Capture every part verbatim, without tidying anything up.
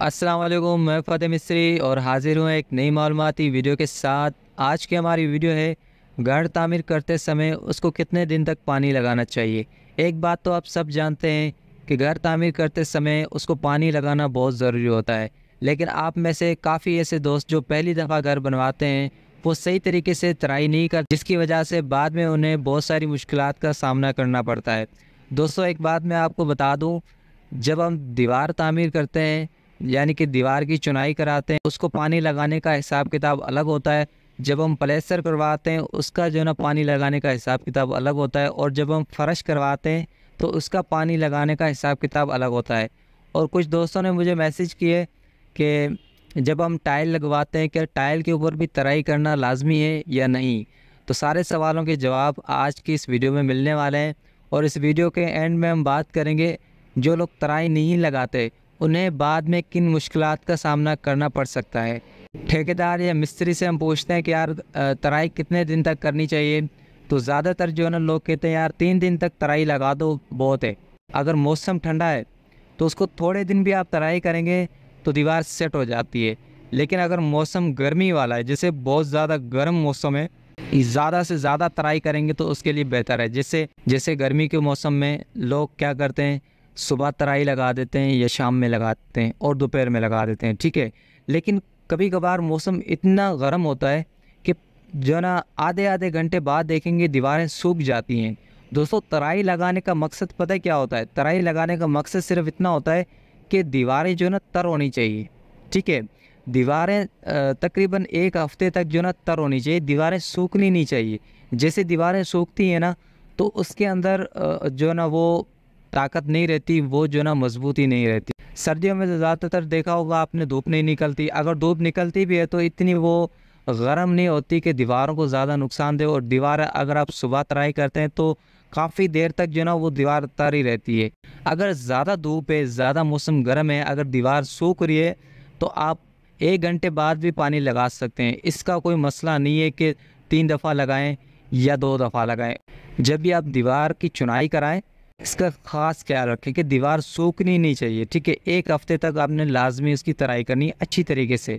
अस्सलाम वालेकुम, मैं फ़तेह मिस्त्री और हाज़िर हूँ एक नई मालूमाती वीडियो के साथ। आज की हमारी वीडियो है घर तामीर करते समय उसको कितने दिन तक पानी लगाना चाहिए। एक बात तो आप सब जानते हैं कि घर तामीर करते समय उसको पानी लगाना बहुत ज़रूरी होता है, लेकिन आप में से काफ़ी ऐसे दोस्त जो पहली दफ़ा घर बनवाते हैं वो सही तरीके से तराई नहीं कर, जिसकी वजह से बाद में उन्हें बहुत सारी मुश्किलात का सामना करना पड़ता है। दोस्तों, एक बात मैं आपको बता दूँ, जब हम दीवार तामीर करते हैं यानी कि दीवार की चुनाई कराते हैं, उसको पानी लगाने का हिसाब किताब अलग होता है। जब हम प्लेस्टर करवाते हैं उसका जो ना पानी लगाने का हिसाब किताब अलग होता है, और जब हम फर्श करवाते हैं तो उसका पानी लगाने का हिसाब किताब अलग होता है। और कुछ दोस्तों ने मुझे मैसेज किए कि जब हम टाइल लगवाते हैं क्या टाइल के ऊपर भी तराई करना लाजमी है या नहीं। तो सारे सवालों के जवाब आज की इस वीडियो में मिलने वाले हैं, और इस वीडियो के एंड में हम बात करेंगे जो लोग तराई नहीं लगाते उन्हें बाद में किन मुश्किलात का सामना करना पड़ सकता है। ठेकेदार या मिस्त्री से हम पूछते हैं कि यार तराई कितने दिन तक करनी चाहिए, तो ज़्यादातर जो है ना लोग कहते हैं यार तीन दिन तक तराई लगा दो, बहुत है। अगर मौसम ठंडा है तो उसको थोड़े दिन भी आप तराई करेंगे तो दीवार सेट हो जाती है, लेकिन अगर मौसम गर्मी वाला है जैसे बहुत ज़्यादा गर्म मौसम है, ज़्यादा से ज़्यादा तराई करेंगे तो उसके लिए बेहतर है। जैसे जैसे गर्मी के मौसम में लोग क्या करते हैं, सुबह तराई लगा देते हैं या शाम में लगाते हैं और दोपहर में लगा देते हैं, ठीक है। लेकिन कभी कभार मौसम इतना गर्म होता है कि जो ना आधे आधे घंटे बाद देखेंगे दीवारें सूख जाती हैं। दोस्तों, तराई लगाने का मकसद पता है क्या होता है? तराई लगाने का मकसद सिर्फ इतना होता है कि दीवारें जो ना तर होनी चाहिए, ठीक है। दीवारें तकरीबन एक हफ्ते तक जो ना तर होनी चाहिए, दीवारें सूखनी नहीं चाहिए। जैसे दीवारें सूखती हैं ना तो उसके अंदर जो ना वो ताकत नहीं रहती, वो जो ना मजबूती नहीं रहती। सर्दियों में ज़्यादातर देखा होगा आपने धूप नहीं निकलती, अगर धूप निकलती भी है तो इतनी वो गर्म नहीं होती कि दीवारों को ज़्यादा नुकसान दे। और दीवार अगर आप सुबह तराई करते हैं तो काफ़ी देर तक जो ना वो दीवार तरी रहती है। अगर ज़्यादा धूप है, ज़्यादा मौसम गर्म है, अगर दीवार सूख रही है तो आप एक घंटे बाद भी पानी लगा सकते हैं। इसका कोई मसला नहीं है कि तीन दफ़ा लगाएँ या दो दफ़ा लगाएँ। जब भी आप दीवार की चुनाई कराएँ इसका ख़ास ख्याल रखें कि दीवार सूखनी नहीं चाहिए, ठीक है। एक हफ़्ते तक आपने लाजमी उसकी तराई करनी है अच्छी तरीके से।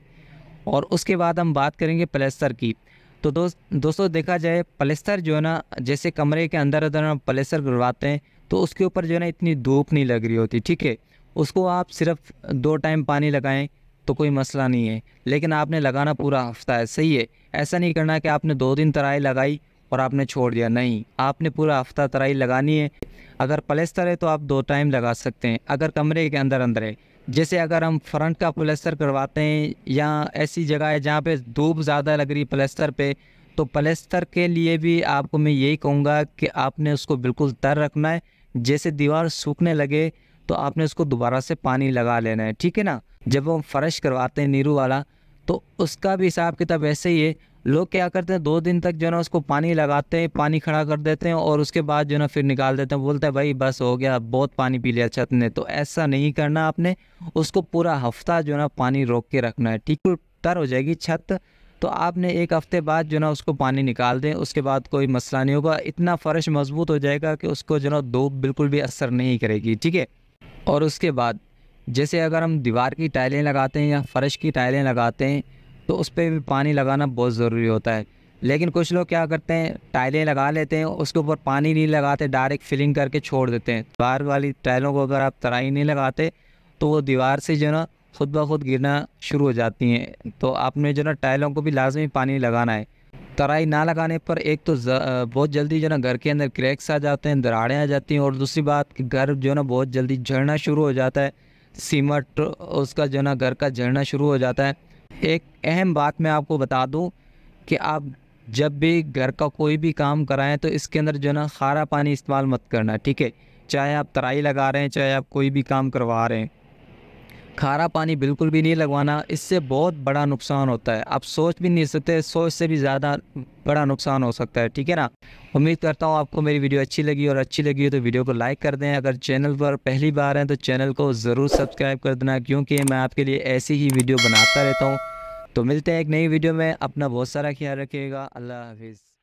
और उसके बाद हम बात करेंगे प्लेस्टर की। तो दोस्त दोस्तों देखा जाए प्लेस्टर जो है ना, जैसे कमरे के अंदर अंदर हम प्लेस्टर करवाते हैं तो उसके ऊपर जो है ना इतनी धूप नहीं लग रही होती, ठीक है। उसको आप सिर्फ दो टाइम पानी लगाएँ तो कोई मसला नहीं है, लेकिन आपने लगाना पूरा हफ्ता है, सही है। ऐसा नहीं करना कि आपने दो दिन तराई लगाई और आपने छोड़ दिया, नहीं, आपने पूरा हफ्ता तराई लगानी है। अगर प्लेस्टर है तो आप दो टाइम लगा सकते हैं, अगर कमरे के अंदर अंदर है। जैसे अगर हम फ्रंट का प्लेस्टर करवाते हैं या ऐसी जगह है जहाँ पे धूप ज़्यादा लग रही है प्लेस्टर पे, तो प्लेस्टर के लिए भी आपको मैं यही कहूँगा कि आपने उसको बिल्कुल तर रखना है। जैसे दीवार सूखने लगे तो आपने उसको दोबारा से पानी लगा लेना है, ठीक है ना। जब हम फर्श करवाते हैं नीरू वाला तो उसका भी हिसाब किताब ऐसे ही है। लोग क्या करते हैं, दो दिन तक जो है ना उसको पानी लगाते हैं, पानी खड़ा कर देते हैं और उसके बाद जो है ना फिर निकाल देते हैं, बोलते हैं भाई बस हो गया, बहुत पानी पी लिया छत ने। तो ऐसा नहीं करना, आपने उसको पूरा हफ्ता जो है ना पानी रोक के रखना है, ठीक है। तर हो जाएगी छत तो आपने एक हफ्ते बाद जो है ना उसको पानी निकाल दें, उसके बाद कोई मसला नहीं होगा। इतना फ़र्श मजबूत हो जाएगा कि उसको जो है ना धूप बिल्कुल भी असर नहीं करेगी, ठीक है। और उसके बाद जैसे अगर हम दीवार की टाइलें लगाते हैं या फ़र्श की टाइलें लगाते हैं तो उस पर भी पानी लगाना बहुत ज़रूरी होता है। लेकिन कुछ लोग क्या करते हैं, टाइलें लगा लेते हैं, उसके ऊपर पानी नहीं लगाते, डायरेक्ट फिलिंग करके छोड़ देते हैं। दीवार वाली टाइलों को अगर आप तराई नहीं लगाते तो वो दीवार से जो ना खुद ब खुद गिरना शुरू हो जाती हैं। तो आपने जो ना टाइलों को भी लाजमी पानी लगाना है। तराई ना लगाने पर एक तो बहुत जल्दी जो ना घर के अंदर क्रैक्स आ जाते हैं, दरारें आ जाती हैं, और दूसरी बात कि घर जो ना बहुत जल्दी झड़ना शुरू हो जाता है, सीमेंट उसका जो ना घर का झड़ना शुरू हो जाता है। एक अहम बात मैं आपको बता दूं कि आप जब भी घर का कोई भी काम कराएं तो इसके अंदर जो ना खारा पानी इस्तेमाल मत करना, ठीक है। चाहे आप तराई लगा रहे हैं, चाहे आप कोई भी काम करवा रहे हैं, खारा पानी बिल्कुल भी नहीं लगवाना। इससे बहुत बड़ा नुकसान होता है, आप सोच भी नहीं सकते, सोच से भी ज़्यादा बड़ा नुकसान हो सकता है, ठीक है ना। उम्मीद करता हूँ आपको मेरी वीडियो अच्छी लगी, और अच्छी लगी हो तो वीडियो को लाइक कर दें। अगर चैनल पर पहली बार हैं तो चैनल को ज़रूर सब्सक्राइब कर देना, क्योंकि मैं आपके लिए ऐसी ही वीडियो बनाता रहता हूँ। तो मिलते हैं एक नई वीडियो में, अपना बहुत सारा ख्याल रखिएगा। अल्लाह हाफिज़।